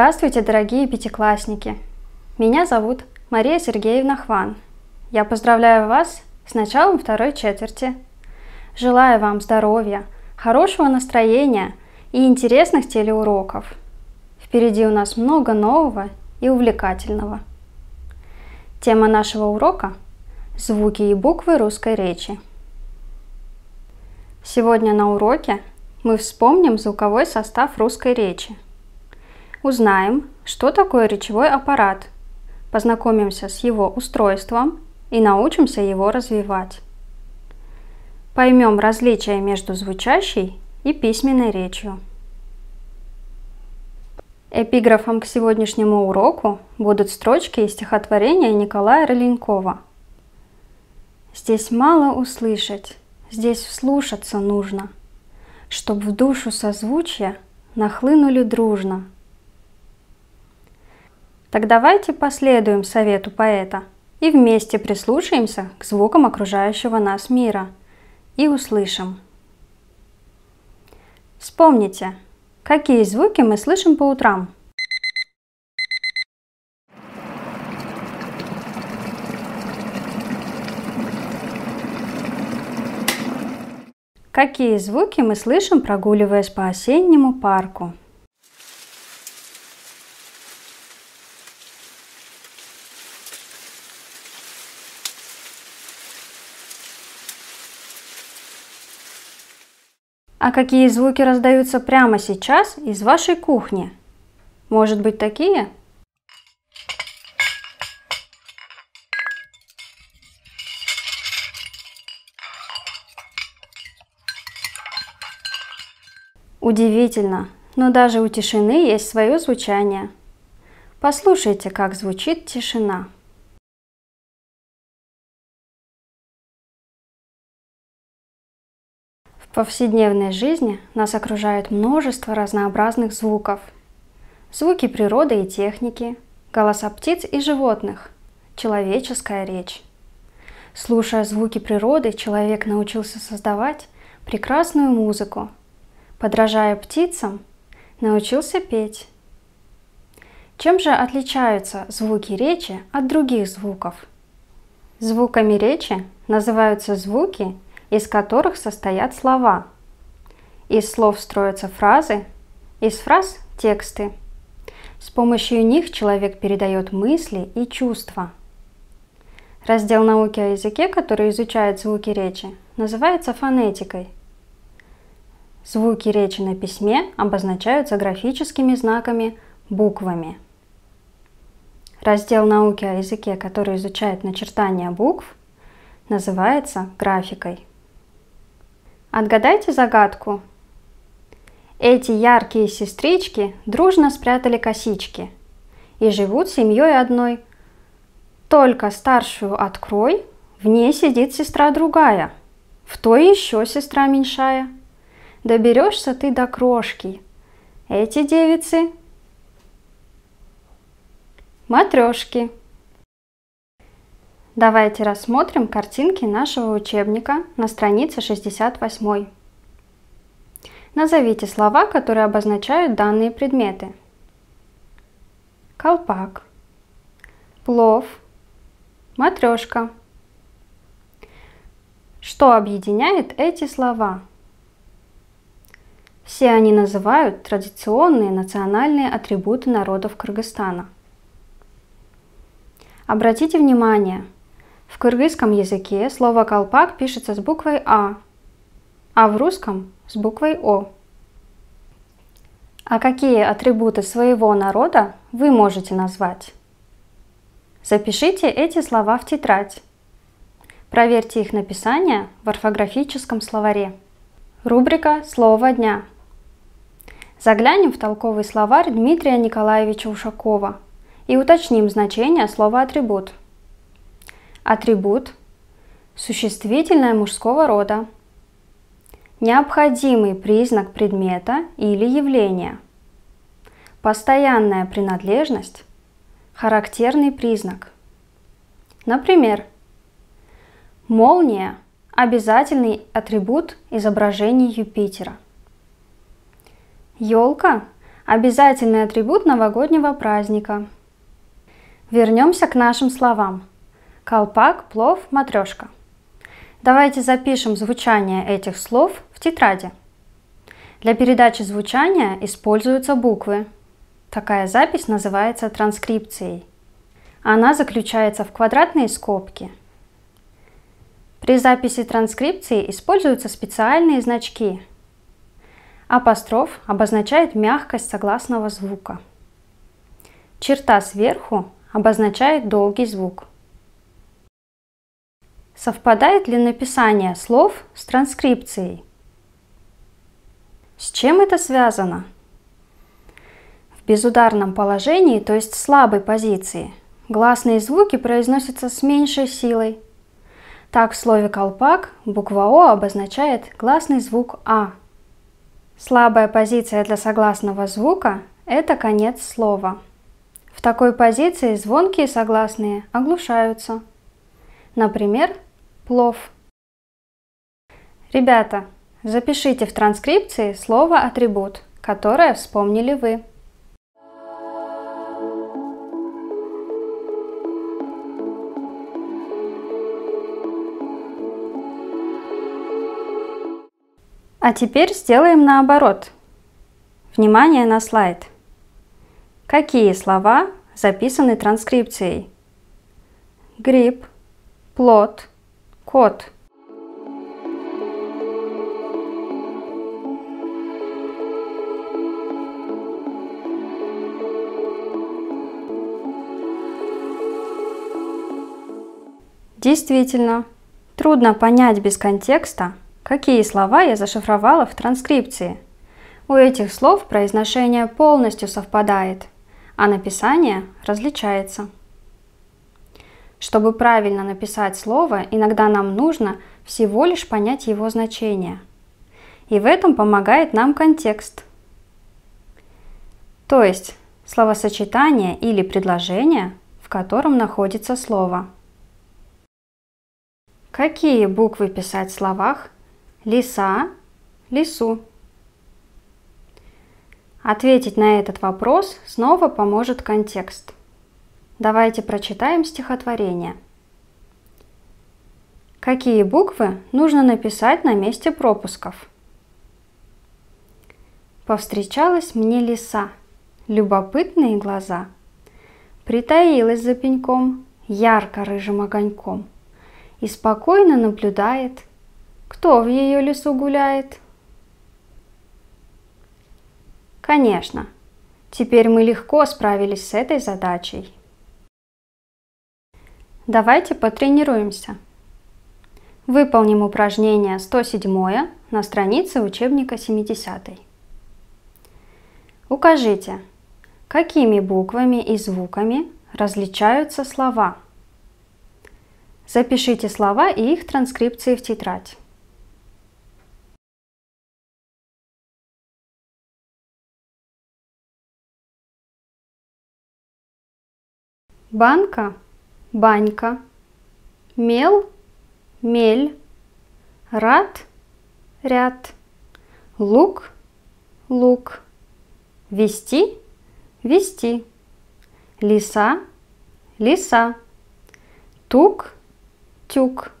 Здравствуйте, дорогие пятиклассники! Меня зовут Мария Сергеевна Хван. Я поздравляю вас с началом второй четверти. Желаю вам здоровья, хорошего настроения и интересных телеуроков. Впереди у нас много нового и увлекательного. Тема нашего урока – звуки и буквы русской речи. Сегодня на уроке мы вспомним звуковой состав русской речи. Узнаем, что такое речевой аппарат, познакомимся с его устройством и научимся его развивать. Поймем различия между звучащей и письменной речью. Эпиграфом к сегодняшнему уроку будут строчки из стихотворения Николая Рыленкова. Здесь мало услышать, здесь вслушаться нужно, чтоб в душу созвучья нахлынули дружно. Так давайте последуем совету поэта и вместе прислушаемся к звукам окружающего нас мира и услышим. Вспомните, какие звуки мы слышим по утрам. Какие звуки мы слышим, прогуливаясь по осеннему парку? А какие звуки раздаются прямо сейчас из вашей кухни? Может быть, такие? Удивительно, но даже у тишины есть свое звучание. Послушайте, как звучит тишина. В повседневной жизни нас окружает множество разнообразных звуков. Звуки природы и техники, голоса птиц и животных, человеческая речь. Слушая звуки природы, человек научился создавать прекрасную музыку. Подражая птицам, научился петь. Чем же отличаются звуки речи от других звуков? Звуками речи называются звуки, из которых состоят слова. Из слов строятся фразы, из фраз – тексты. С помощью них человек передает мысли и чувства. Раздел науки о языке, который изучает звуки речи, называется фонетикой. Звуки речи на письме обозначаются графическими знаками, буквами. Раздел науки о языке, который изучает начертание букв, называется графикой. Отгадайте загадку. Эти яркие сестрички дружно спрятали косички и живут семьей одной. Только старшую открой, в ней сидит сестра другая, в той еще сестра меньшая. Доберешься ты до крошки. Эти девицы – матрешки. Давайте рассмотрим картинки нашего учебника на странице 68. Назовите слова, которые обозначают данные предметы. Колпак, плов, матрешка. Что объединяет эти слова? Все они называют традиционные национальные атрибуты народов Кыргызстана. Обратите внимание. В кыргызском языке слово «колпак» пишется с буквой а в русском – с буквой О. А какие атрибуты своего народа вы можете назвать? Запишите эти слова в тетрадь. Проверьте их написание в орфографическом словаре. Рубрика «Слово дня». Заглянем в толковый словарь Дмитрия Николаевича Ушакова и уточним значение слова «атрибут». Атрибут – существительное мужского рода. Необходимый признак предмета или явления. Постоянная принадлежность – характерный признак. Например, молния – обязательный атрибут изображений Юпитера. Елка – Обязательный атрибут новогоднего праздника. Вернемся к нашим словам. Колпак, плов, матрешка. Давайте запишем звучание этих слов в тетради. Для передачи звучания используются буквы. Такая запись называется транскрипцией. Она заключается в квадратные скобки. При записи транскрипции используются специальные значки. Апостроф обозначает мягкость согласного звука. Черта сверху обозначает долгий звук. Совпадает ли написание слов с транскрипцией? С чем это связано? В безударном положении, то есть слабой позиции, гласные звуки произносятся с меньшей силой. Так в слове «колпак» буква «о» обозначает гласный звук «а». Слабая позиция для согласного звука – это конец слова. В такой позиции звонкие согласные оглушаются. Например, плов. Ребята, запишите в транскрипции слово «атрибут», которое вспомнили вы. А теперь сделаем наоборот. Внимание на слайд. Какие слова записаны транскрипцией? Гриб, плод, кот. Действительно, трудно понять без контекста, какие слова я зашифровала в транскрипции. У этих слов произношение полностью совпадает, а написание различается. Чтобы правильно написать слово, иногда нам нужно всего лишь понять его значение. И в этом помогает нам контекст. То есть словосочетание или предложение, в котором находится слово. Какие буквы писать в словах? Лиса, лису. Ответить на этот вопрос снова поможет контекст. Давайте прочитаем стихотворение. Какие буквы нужно написать на месте пропусков? Повстречалась мне лиса, любопытные глаза. Притаилась за пеньком, ярко-рыжим огоньком. И спокойно наблюдает, кто в ее лесу гуляет. Конечно, теперь мы легко справились с этой задачей. Давайте потренируемся. Выполним упражнение 107 на странице учебника 70. Укажите, какими буквами и звуками различаются слова. Запишите слова и их транскрипции в тетрадь. Банка, банька, мел, мель, рад, ряд, лук, лук, вести, вести, лиса, лиса, тук, тюк.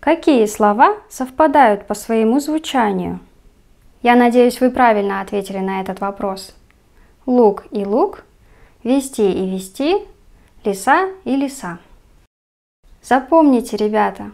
Какие слова совпадают по своему звучанию? Я надеюсь, вы правильно ответили на этот вопрос. Лук и лук, вести и вести, лиса и лиса. Запомните, ребята,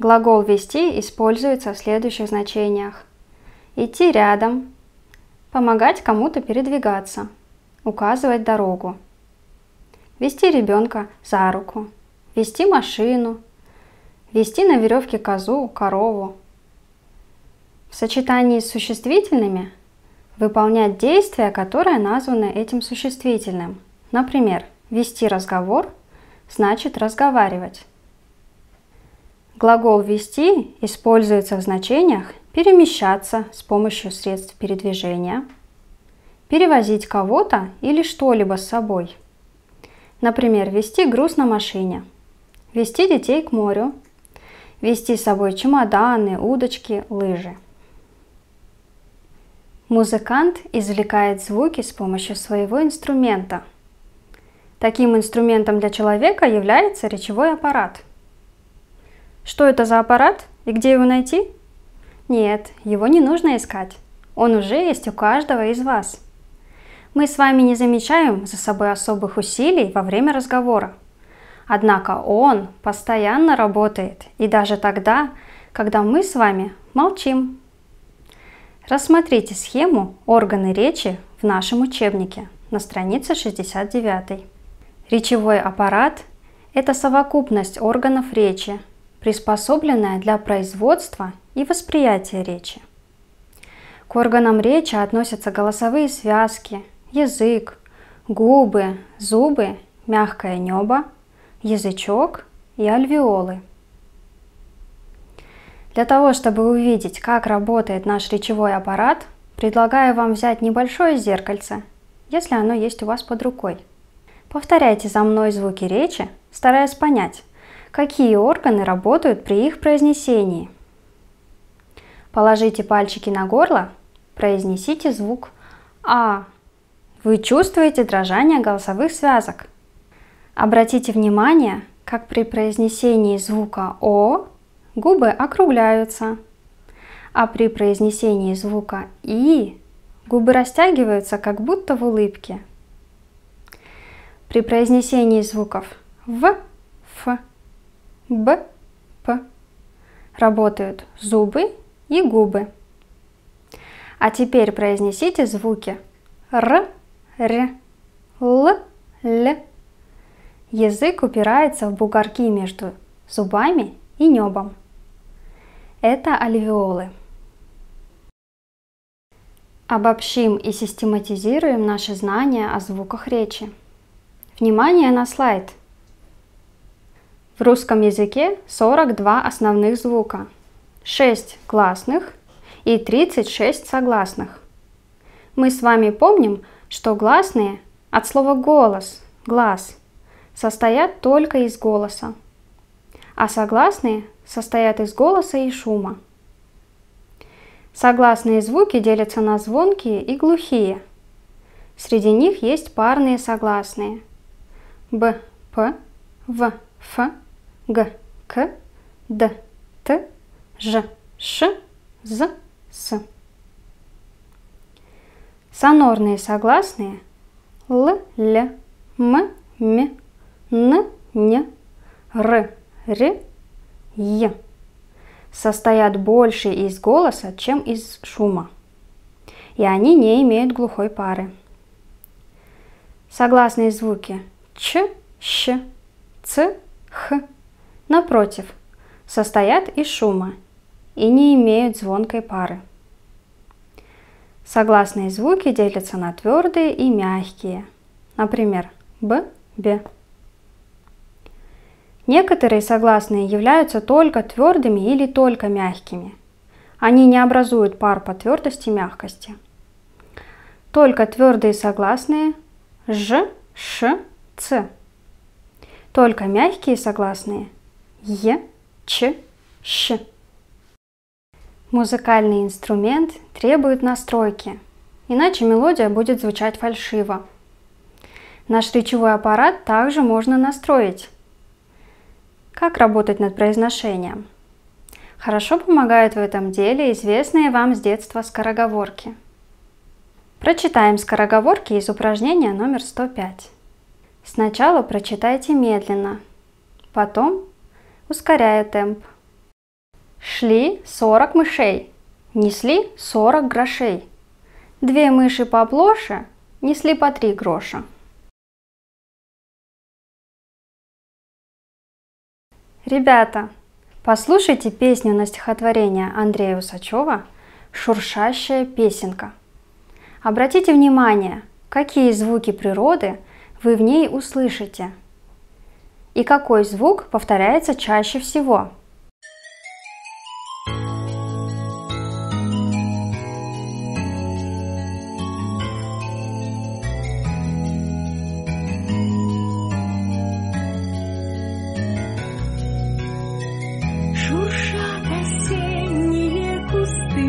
глагол «вести» используется в следующих значениях. Идти рядом, помогать кому-то передвигаться, указывать дорогу. Вести ребенка за руку, вести машину, вести на веревке козу, корову. В сочетании с существительными выполнять действия, которые названы этим существительным. Например, вести разговор значит разговаривать. Глагол «вести» используется в значениях перемещаться с помощью средств передвижения, перевозить кого-то или что-либо с собой. Например, везти груз на машине, везти детей к морю, везти с собой чемоданы, удочки, лыжи. Музыкант извлекает звуки с помощью своего инструмента. Таким инструментом для человека является речевой аппарат. Что это за аппарат и где его найти? Нет, его не нужно искать. Он уже есть у каждого из вас. Мы с вами не замечаем за собой особых усилий во время разговора. Однако он постоянно работает, и даже тогда, когда мы с вами молчим. Рассмотрите схему «Органы речи» в нашем учебнике на странице 69. Речевой аппарат – это совокупность органов речи, приспособленная для производства и восприятия речи. К органам речи относятся голосовые связки, язык, губы, зубы, мягкое небо, язычок и альвеолы. Для того, чтобы увидеть, как работает наш речевой аппарат, предлагаю вам взять небольшое зеркальце, если оно есть у вас под рукой. Повторяйте за мной звуки речи, стараясь понять, какие органы работают при их произнесении. Положите пальчики на горло, произнесите звук «А». Вы чувствуете дрожание голосовых связок. Обратите внимание, как при произнесении звука «О» губы округляются, а при произнесении звука «и» губы растягиваются, как будто в улыбке. При произнесении звуков «в», «ф», «б», «п» работают зубы и губы. А теперь произнесите звуки «р», «р», «л», «л». Язык упирается в бугорки между зубами и небом. Это альвеолы. Обобщим и систематизируем наши знания о звуках речи. Внимание на слайд. В русском языке 42 основных звука, 6 гласных и 36 согласных. Мы с вами помним, что гласные от слова «голос» — «глаз» состоят только из голоса, а согласные состоят из голоса и шума. Согласные звуки делятся на звонкие и глухие. Среди них есть парные согласные – б, п, в, ф, г, к, д, т, ж, ш, з, с. Сонорные согласные – л, л, м, м, н, н, р, р, е состоят больше из голоса, чем из шума, и они не имеют глухой пары. Согласные звуки ч, щ, ц, х, напротив, состоят из шума и не имеют звонкой пары. Согласные звуки делятся на твердые и мягкие, например, б, б. Некоторые согласные являются только твердыми или только мягкими. Они не образуют пар по твердости и мягкости. Только твердые согласные – ж, ш, ц. Только мягкие согласные – е, ч, щ. Музыкальный инструмент требует настройки, иначе мелодия будет звучать фальшиво. Наш речевой аппарат также можно настроить. Как работать над произношением? Хорошо помогают в этом деле известные вам с детства скороговорки. Прочитаем скороговорки из упражнения номер 105. Сначала прочитайте медленно, потом ускоряя темп. Шли 40 мышей, несли 40 грошей. Две мыши поплоше, несли по 3 гроша. Ребята, послушайте песню на стихотворение Андрея Усачева «Шуршащая песенка». Обратите внимание, какие звуки природы вы в ней услышите и какой звук повторяется чаще всего. Шуршат осенние кусты,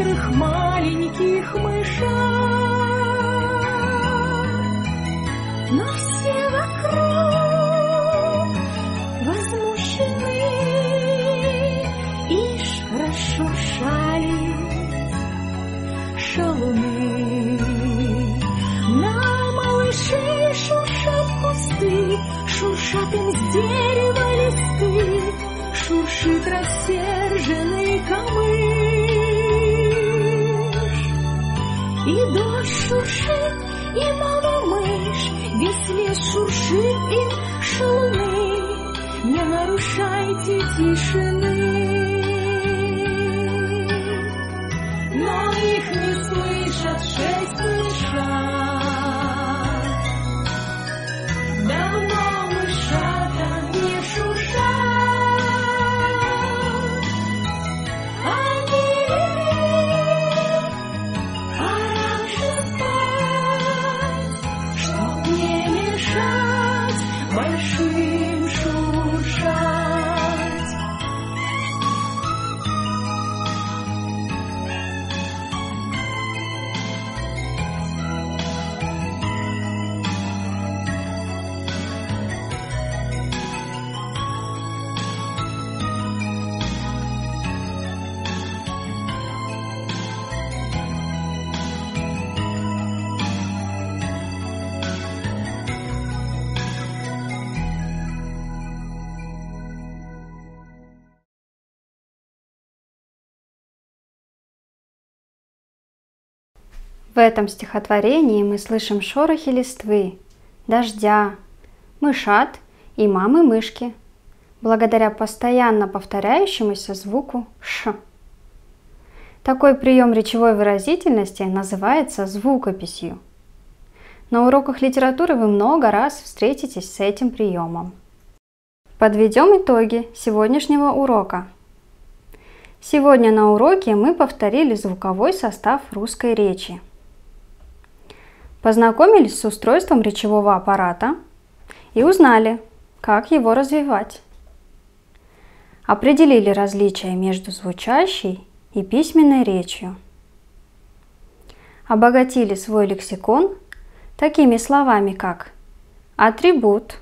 хитрых маленьких мышах, но все вокруг возмущены, ишь расшуршали шалуны. На малышей шуршат кусты, шуршат им с дерева листы, шуршит рассерженный камыш. И дождь шуршит, и мама мышь, весь лес шуршит им шалуны. Не нарушайте тишины, но их не слышат шесть мышат. Давно мышата не шуршат. В этом стихотворении мы слышим шорохи листвы, дождя, мышат и мамы мышки, благодаря постоянно повторяющемуся звуку «ш». Такой прием речевой выразительности называется звукописью. На уроках литературы вы много раз встретитесь с этим приемом. Подведем итоги сегодняшнего урока. Сегодня на уроке мы повторили звуковой состав русской речи. Познакомились с устройством речевого аппарата и узнали, как его развивать. Определили различия между звучащей и письменной речью. Обогатили свой лексикон такими словами, как атрибут,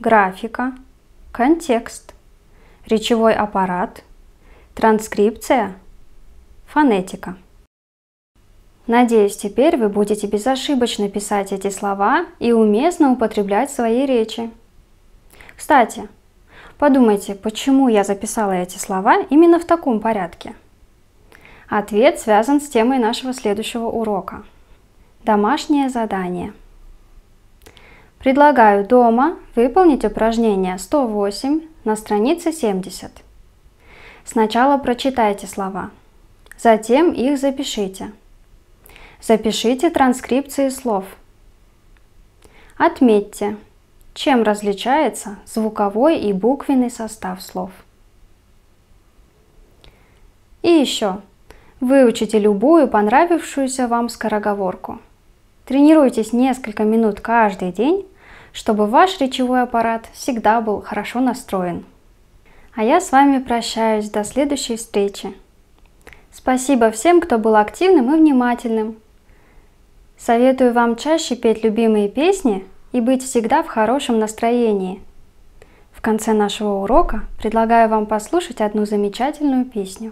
графика, контекст, речевой аппарат, транскрипция, фонетика. Надеюсь, теперь вы будете безошибочно писать эти слова и уместно употреблять в своей речи. Кстати, подумайте, почему я записала эти слова именно в таком порядке. Ответ связан с темой нашего следующего урока. Домашнее задание. Предлагаю дома выполнить упражнение 108 на странице 70. Сначала прочитайте слова, затем их запишите. Запишите транскрипции слов. Отметьте, чем различается звуковой и буквенный состав слов. И еще, выучите любую понравившуюся вам скороговорку. Тренируйтесь несколько минут каждый день, чтобы ваш речевой аппарат всегда был хорошо настроен. А я с вами прощаюсь до следующей встречи. Спасибо всем, кто был активным и внимательным. Советую вам чаще петь любимые песни и быть всегда в хорошем настроении. В конце нашего урока предлагаю вам послушать одну замечательную песню.